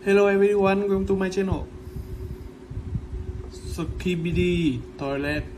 Hello everyone, welcome to my channel Skibidi Toilet.